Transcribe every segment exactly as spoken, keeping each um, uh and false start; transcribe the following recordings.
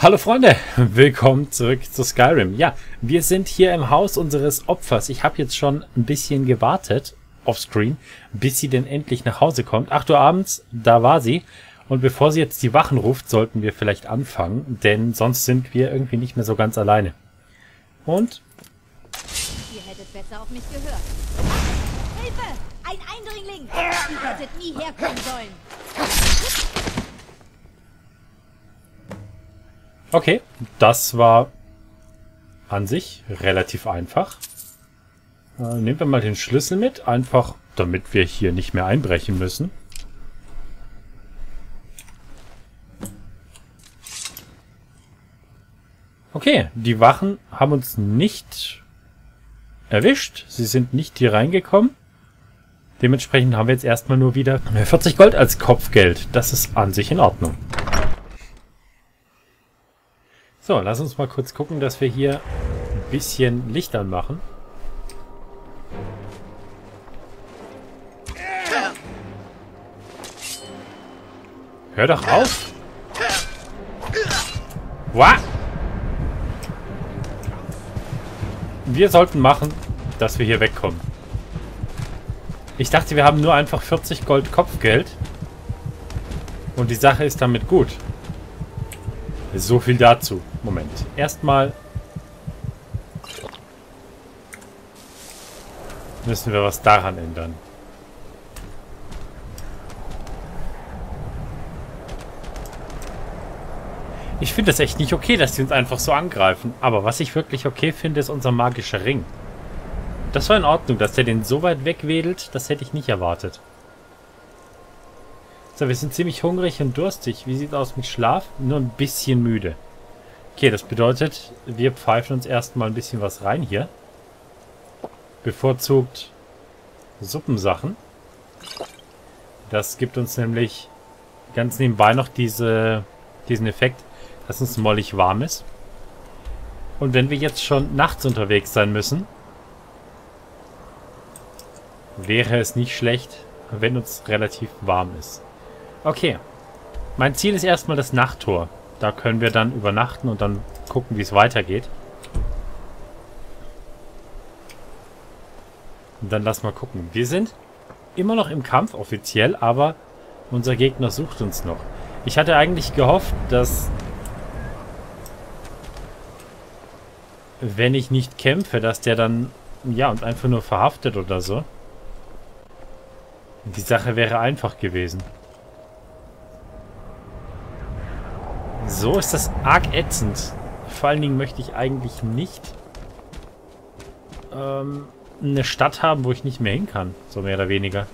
Hallo Freunde, willkommen zurück zu Skyrim. Ja, wir sind hier im Haus unseres Opfers. Ich habe jetzt schon ein bisschen gewartet, offscreen, bis sie denn endlich nach Hause kommt. acht Uhr abends, da war sie. Und bevor sie jetzt die Wachen ruft, sollten wir vielleicht anfangen, denn sonst sind wir irgendwie nicht mehr so ganz alleine. Und? Ihr hättet besser auf mich gehört. Hilfe! Ein Eindringling! Ihr hättet nie herkommen sollen! Okay, das war an sich relativ einfach. Äh, nehmen wir mal den Schlüssel mit, einfach damit wir hier nicht mehr einbrechen müssen. Okay, die Wachen haben uns nicht erwischt. Sie sind nicht hier reingekommen. Dementsprechend haben wir jetzt erstmal nur wieder vierzig Gold als Kopfgeld. Das ist an sich in Ordnung. So, lass uns mal kurz gucken, dass wir hier ein bisschen Licht anmachen. Hör doch auf! Wow! Wir sollten machen, dass wir hier wegkommen. Ich dachte, wir haben nur einfach vierzig Gold Kopfgeld. Und die Sache ist damit gut. So viel dazu. Moment. Erstmal müssen wir was daran ändern. Ich finde das echt nicht okay, dass die uns einfach so angreifen. Aber was ich wirklich okay finde, ist unser magischer Ring. Das war in Ordnung, dass der den so weit wegwedelt, das hätte ich nicht erwartet. So, wir sind ziemlich hungrig und durstig. Wie sieht es aus mit Schlaf? Nur ein bisschen müde. Okay, das bedeutet, wir pfeifen uns erstmal ein bisschen was rein hier. Bevorzugt Suppensachen. Das gibt uns nämlich ganz nebenbei noch diese, diesen Effekt, dass uns mollig warm ist. Und wenn wir jetzt schon nachts unterwegs sein müssen, wäre es nicht schlecht, wenn uns relativ warm ist. Okay, mein Ziel ist erstmal das Nachttor. Da können wir dann übernachten und dann gucken, wie es weitergeht. Und dann lass mal gucken. Wir sind immer noch im Kampf offiziell, aber unser Gegner sucht uns noch. Ich hatte eigentlich gehofft, dass, wenn ich nicht kämpfe, dass der dann, ja, und einfach nur verhaftet oder so. Die Sache wäre einfach gewesen. So ist das arg ätzend. Vor allen Dingen möchte ich eigentlich nicht ähm, eine Stadt haben, wo ich nicht mehr hin kann. So mehr oder weniger.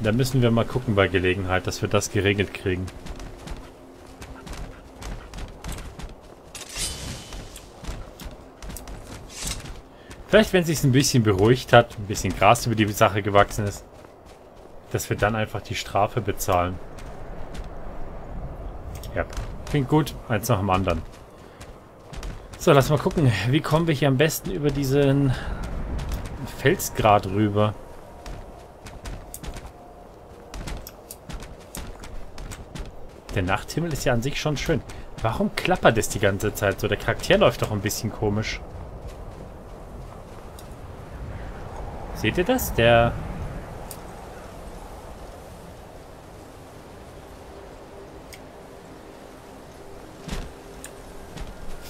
Da müssen wir mal gucken bei Gelegenheit, dass wir das geregelt kriegen. Vielleicht, wenn es sich ein bisschen beruhigt hat, ein bisschen Gras über die Sache gewachsen ist, dass wir dann einfach die Strafe bezahlen. Ja, klingt gut. Eins nach dem anderen. So, lass mal gucken. Wie kommen wir hier am besten über diesen Felsgrat rüber? Der Nachthimmel ist ja an sich schon schön. Warum klappert es die ganze Zeit so? Der Charakter läuft doch ein bisschen komisch. Seht ihr das? Der...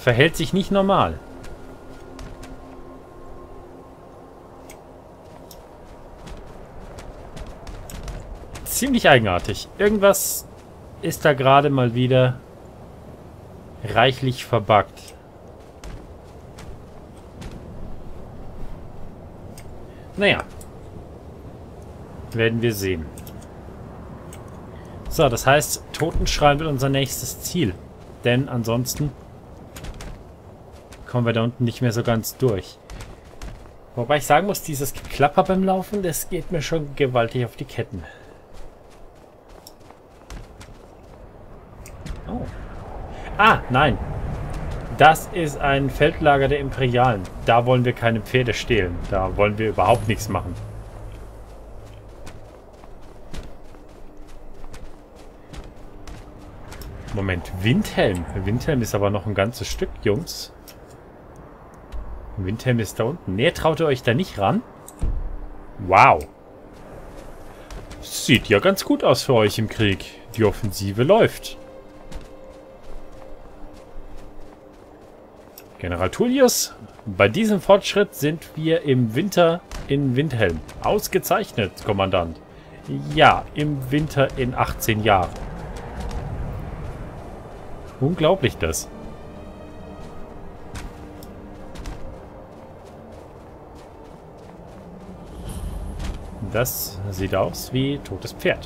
verhält sich nicht normal. Ziemlich eigenartig. Irgendwas ist da gerade mal wieder reichlich verbuggt. Naja. Werden wir sehen. So, das heißt, Totenschrein wird unser nächstes Ziel. Denn ansonsten kommen wir da unten nicht mehr so ganz durch. Wobei ich sagen muss, dieses Geklapper beim Laufen, das geht mir schon gewaltig auf die Ketten. Oh. Ah, nein. Das ist ein Feldlager der Imperialen. Da wollen wir keine Pferde stehlen. Da wollen wir überhaupt nichts machen. Moment, Windhelm. Windhelm ist aber noch ein ganzes Stück, Jungs. Windhelm ist da unten. Nee, traut ihr euch da nicht ran? Wow. Sieht ja ganz gut aus für euch im Krieg. Die Offensive läuft. General Tullius, bei diesem Fortschritt sind wir im Winter in Windhelm. Ausgezeichnet, Kommandant. Ja, im Winter in achtzehn Jahren. Unglaublich das. Das sieht aus wie totes Pferd.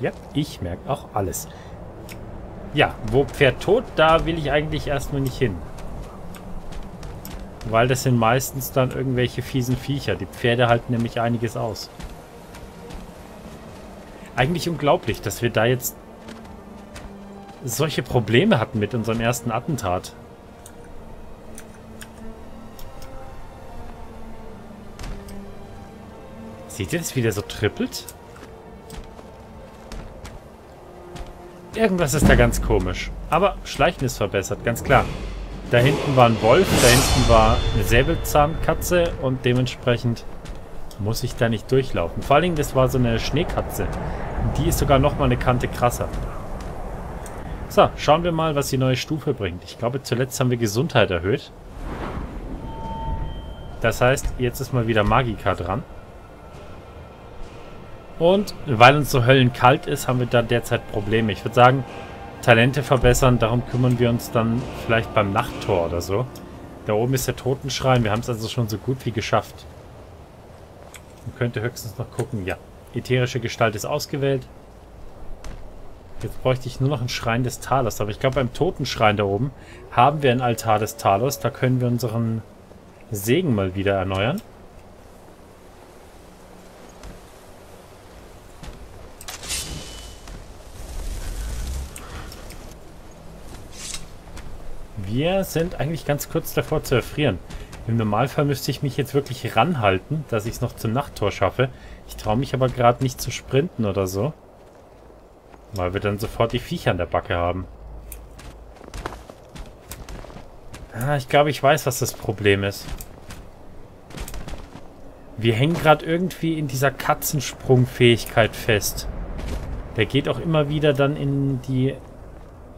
Ja, ich merke auch alles. Ja, wo Pferd tot, da will ich eigentlich erstmal nicht hin. Weil das sind meistens dann irgendwelche fiesen Viecher. Die Pferde halten nämlich einiges aus. Eigentlich unglaublich, dass wir da jetzt solche Probleme hatten mit unserem ersten Attentat. Seht ihr das, wie der so trippelt? Irgendwas ist da ganz komisch. Aber Schleichen ist verbessert, ganz klar. Da hinten war ein Wolf, da hinten war eine Säbelzahnkatze und dementsprechend muss ich da nicht durchlaufen. Vor allen Dingen, das war so eine Schneekatze. Die ist sogar nochmal eine Kante krasser. So, schauen wir mal, was die neue Stufe bringt. Ich glaube, zuletzt haben wir Gesundheit erhöht. Das heißt, jetzt ist mal wieder Magika dran. Und weil uns so höllenkalt ist, haben wir da derzeit Probleme. Ich würde sagen, Talente verbessern, darum kümmern wir uns dann vielleicht beim Nachttor oder so. Da oben ist der Totenschrein, wir haben es also schon so gut wie geschafft. Man könnte höchstens noch gucken, ja. Ätherische Gestalt ist ausgewählt. Jetzt bräuchte ich nur noch einen Schrein des Talos, aber ich glaube beim Totenschrein da oben haben wir einen Altar des Talos. Da können wir unseren Segen mal wieder erneuern. Wir sind eigentlich ganz kurz davor zu erfrieren. Im Normalfall müsste ich mich jetzt wirklich ranhalten, dass ich es noch zum Nachttor schaffe. Ich traue mich aber gerade nicht zu sprinten oder so. Weil wir dann sofort die Viecher an der Backe haben. Ah, ich glaube, ich weiß, was das Problem ist. Wir hängen gerade irgendwie in dieser Katzensprungfähigkeit fest. Der geht auch immer wieder dann in die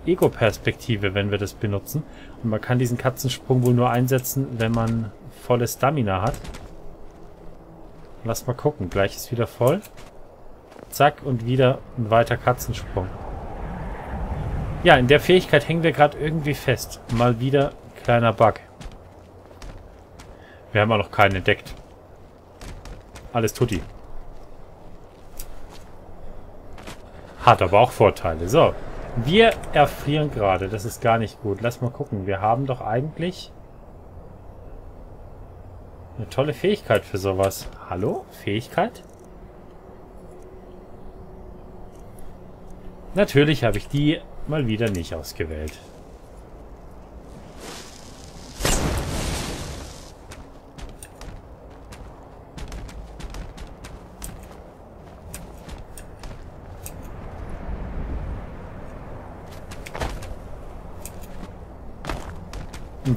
Ego-Perspektive, wenn wir das benutzen. Und man kann diesen Katzensprung wohl nur einsetzen, wenn man volle Stamina hat. Lass mal gucken. Gleich ist wieder voll. Zack, und wieder ein weiter Katzensprung. Ja, in der Fähigkeit hängen wir gerade irgendwie fest. Mal wieder kleiner Bug. Wir haben auch noch keinen entdeckt. Alles tutti. Hat aber auch Vorteile. So. Wir erfrieren gerade. Das ist gar nicht gut. Lass mal gucken. Wir haben doch eigentlich eine tolle Fähigkeit für sowas. Hallo? Fähigkeit? Natürlich habe ich die mal wieder nicht ausgewählt.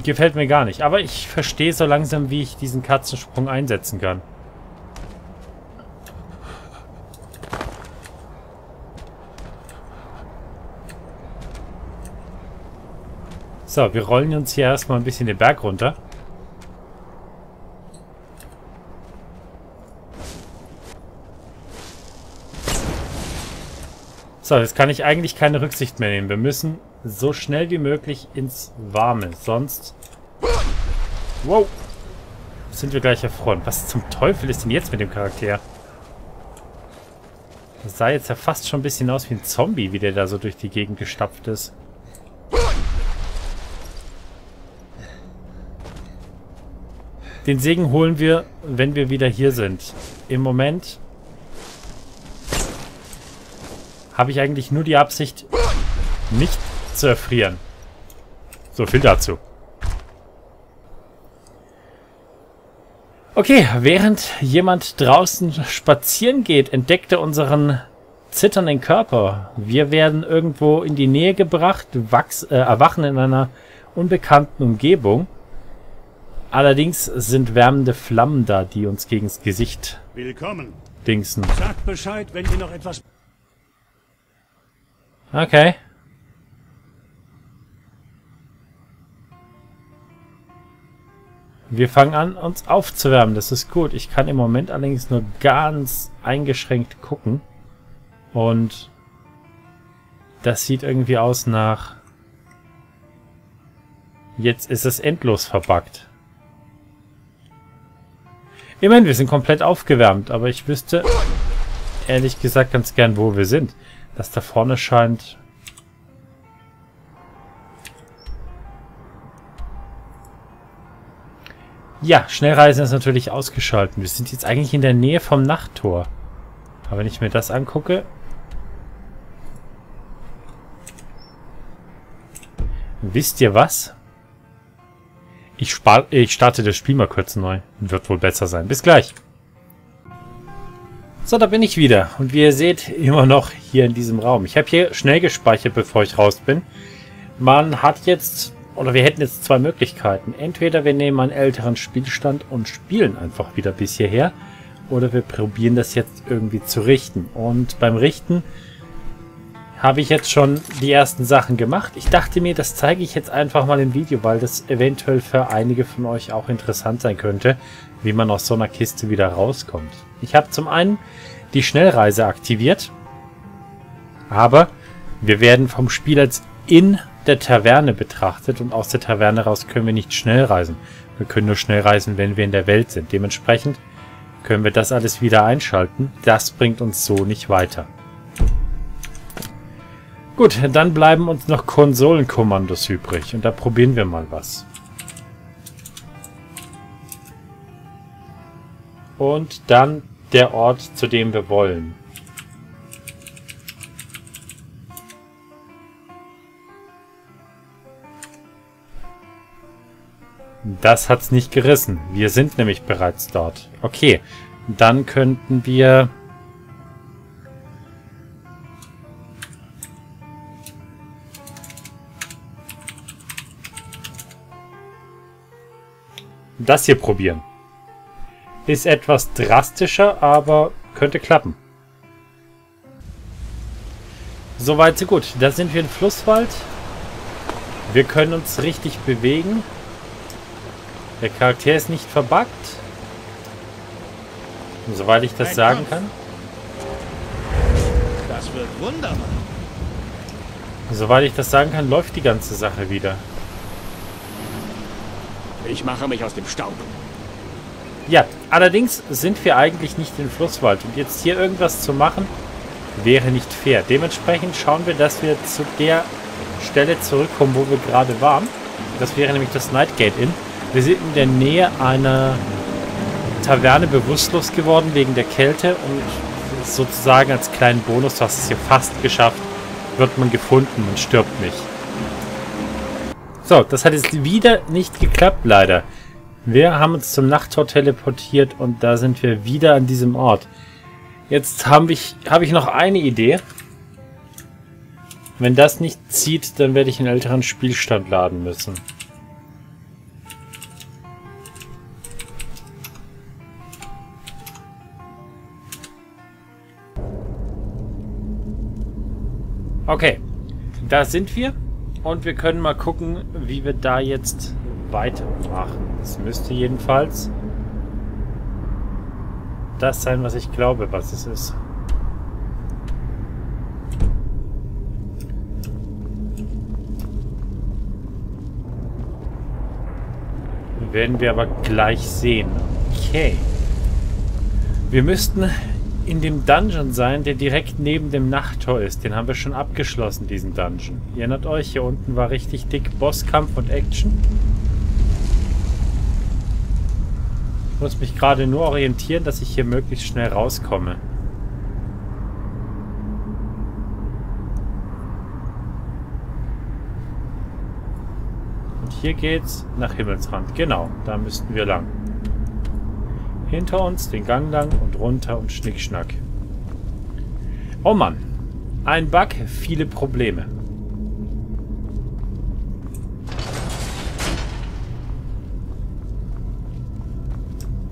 Gefällt mir gar nicht. Aber ich verstehe so langsam, wie ich diesen Katzensprung einsetzen kann. So, wir rollen uns hier erstmal ein bisschen den Berg runter. So, jetzt kann ich eigentlich keine Rücksicht mehr nehmen. Wir müssen so schnell wie möglich ins Warme. Sonst... Wow! Sind wir gleich erfroren. Was zum Teufel ist denn jetzt mit dem Charakter? Das sah jetzt ja fast schon ein bisschen aus wie ein Zombie, wie der da so durch die Gegend gestapft ist. Den Segen holen wir, wenn wir wieder hier sind. Im Moment habe ich eigentlich nur die Absicht, nicht zu erfrieren. So viel dazu. Okay, während jemand draußen spazieren geht, entdeckt er unseren zitternden Körper. Wir werden irgendwo in die Nähe gebracht, wachs, äh, erwachen in einer unbekannten Umgebung. Allerdings sind wärmende Flammen da, die uns gegen das Gesicht Willkommen. Dingsen. Sagt Bescheid, wenn ihr noch etwas... Okay. Wir fangen an, uns aufzuwärmen. Das ist gut. Ich kann im Moment allerdings nur ganz eingeschränkt gucken. Und das sieht irgendwie aus nach... Jetzt ist es endlos verbuggt. Immerhin, wir sind komplett aufgewärmt. Aber ich wüsste, ehrlich gesagt, ganz gern, wo wir sind. Das da vorne scheint... Ja, Schnellreisen ist natürlich ausgeschaltet. Wir sind jetzt eigentlich in der Nähe vom Nachttor. Aber wenn ich mir das angucke... Wisst ihr was? Ich, spar ich starte das Spiel mal kurz neu. Wird wohl besser sein. Bis gleich. So, da bin ich wieder. Und wie ihr seht, immer noch hier in diesem Raum. Ich habe hier schnell gespeichert, bevor ich raus bin. Man hat jetzt... Oder wir hätten jetzt zwei Möglichkeiten. Entweder wir nehmen einen älteren Spielstand und spielen einfach wieder bis hierher. Oder wir probieren das jetzt irgendwie zu richten. Und beim Richten habe ich jetzt schon die ersten Sachen gemacht. Ich dachte mir, das zeige ich jetzt einfach mal im Video, weil das eventuell für einige von euch auch interessant sein könnte, wie man aus so einer Kiste wieder rauskommt. Ich habe zum einen die Schnellreise aktiviert. Aber wir werden vom Spiel als in der Taverne betrachtet und aus der Taverne raus können wir nicht schnell reisen. Wir können nur schnell reisen, wenn wir in der Welt sind. Dementsprechend können wir das alles wieder einschalten. Das bringt uns so nicht weiter. Gut, dann bleiben uns noch Konsolenkommandos übrig und da probieren wir mal was. Und dann der Ort, zu dem wir wollen. Das hat's nicht gerissen. Wir sind nämlich bereits dort. Okay, dann könnten wir... das hier probieren. Ist etwas drastischer, aber könnte klappen. Soweit so gut. Da sind wir im Flusswald. Wir können uns richtig bewegen. Der Charakter ist nicht verbuggt. Soweit ich das sagen kann. Das wird wunderbar. Soweit ich das sagen kann, läuft die ganze Sache wieder. Ich mache mich aus dem Staub. Ja, allerdings sind wir eigentlich nicht im Flusswald. Und jetzt hier irgendwas zu machen, wäre nicht fair. Dementsprechend schauen wir, dass wir zu der Stelle zurückkommen, wo wir gerade waren. Das wäre nämlich das Nightgate Inn. Wir sind in der Nähe einer Taverne bewusstlos geworden wegen der Kälte und sozusagen als kleinen Bonus, du hast es hier fast geschafft, wird man gefunden und stirbt nicht. So, das hat jetzt wieder nicht geklappt, leider. Wir haben uns zum Nachttor teleportiert und da sind wir wieder an diesem Ort. Jetzt habe ich, hab ich noch eine Idee. Wenn das nicht zieht, dann werde ich einen älteren Spielstand laden müssen. Okay, da sind wir und wir können mal gucken, wie wir da jetzt weitermachen. Es müsste jedenfalls das sein, was ich glaube, was es ist. Werden wir aber gleich sehen. Okay. Wir müssten... in dem Dungeon sein, der direkt neben dem Nachttor ist. Den haben wir schon abgeschlossen, diesen Dungeon. Ihr erinnert euch, hier unten war richtig dick Bosskampf und Action. Ich muss mich gerade nur orientieren, dass ich hier möglichst schnell rauskomme. Und hier geht's nach Himmelsrand. Genau, da müssten wir lang. Hinter uns den Gang lang und runter und schnickschnack. Oh Mann. Ein Bug, viele Probleme.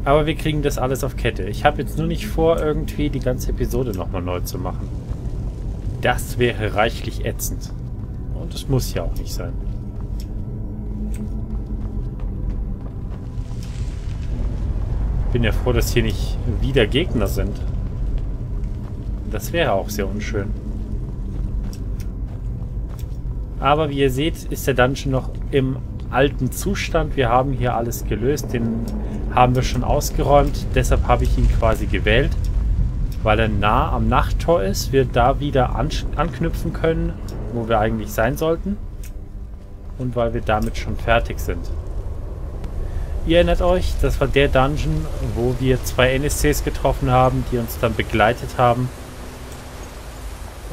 Aber wir kriegen das alles auf Kette. Ich habe jetzt nur nicht vor, irgendwie die ganze Episode nochmal neu zu machen. Das wäre reichlich ätzend. Und es muss ja auch nicht sein. Bin ja froh, dass hier nicht wieder Gegner sind. Das wäre auch sehr unschön. Aber wie ihr seht, ist der Dungeon noch im alten Zustand. Wir haben hier alles gelöst. Den haben wir schon ausgeräumt. Deshalb habe ich ihn quasi gewählt. Weil er nah am Nachttor ist. Wir da wieder an anknüpfen können, wo wir eigentlich sein sollten. Und weil wir damit schon fertig sind. Ihr erinnert euch, das war der Dungeon, wo wir zwei N S Cs getroffen haben, die uns dann begleitet haben.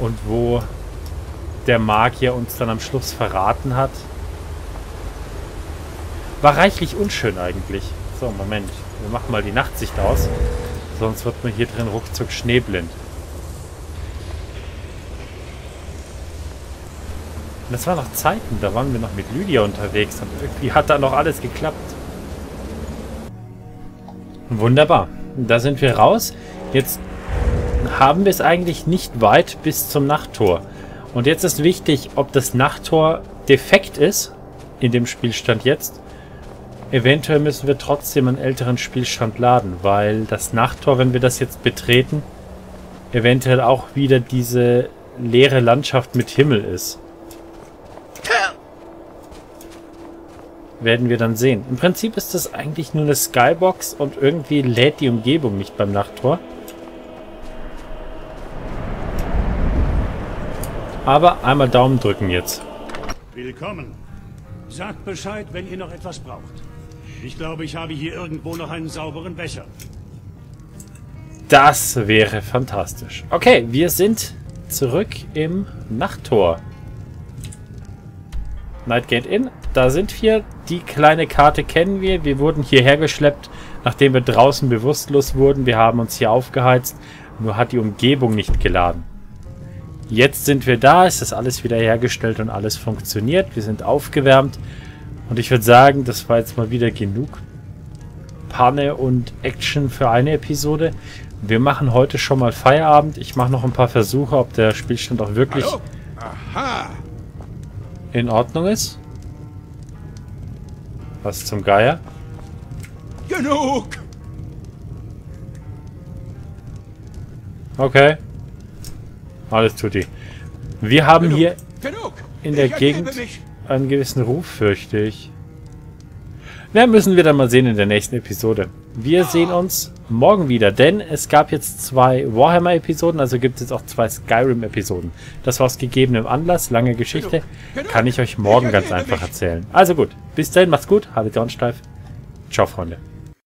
Und wo der Magier uns dann am Schluss verraten hat. War reichlich unschön eigentlich. So, Moment. Wir machen mal die Nachtsicht aus. Sonst wird man hier drin ruckzuck schneeblind. Und das waren noch Zeiten, da waren wir noch mit Lydia unterwegs. Und irgendwie hat da noch alles geklappt. Wunderbar. Da sind wir raus. Jetzt haben wir es eigentlich nicht weit bis zum Nachttor. Und jetzt ist wichtig, ob das Nachttor defekt ist. In dem Spielstand jetzt. Eventuell müssen wir trotzdem einen älteren Spielstand laden, weil das Nachttor, wenn wir das jetzt betreten, eventuell auch wieder diese leere Landschaft mit Himmel ist. Werden wir dann sehen. Im Prinzip ist das eigentlich nur eine Skybox und irgendwie lädt die Umgebung nicht beim Nachttor. Aber einmal Daumen drücken jetzt. Willkommen. Sagt Bescheid, wenn ihr noch etwas braucht. Ich glaube, ich habe hier irgendwo noch einen sauberen Becher. Das wäre fantastisch. Okay, wir sind zurück im Nachttor. Nightgate Inn, da sind wir. Die kleine Karte kennen wir. Wir wurden hierher geschleppt, nachdem wir draußen bewusstlos wurden. Wir haben uns hier aufgeheizt, nur hat die Umgebung nicht geladen. Jetzt sind wir da, ist das alles wieder hergestellt und alles funktioniert. Wir sind aufgewärmt. Und ich würde sagen, das war jetzt mal wieder genug Panne und Action für eine Episode. Wir machen heute schon mal Feierabend. Ich mache noch ein paar Versuche, ob der Spielstand auch wirklich in Ordnung ist. Was zum Geier? Genug! Okay. Alles tut die. Wir haben genug, hier genug. in der ich Gegend mich. einen gewissen Ruf, fürchte ich. Na, müssen wir dann mal sehen in der nächsten Episode. Wir ah. sehen uns morgen wieder, denn es gab jetzt zwei Warhammer-Episoden, also gibt es jetzt auch zwei Skyrim-Episoden. Das war aus gegebenem Anlass, lange Geschichte, genug. Genug. kann ich euch morgen ich ganz einfach mich. erzählen. Also gut, bis dahin, macht's gut, haltet die Ohren steif. Ciao, Freunde.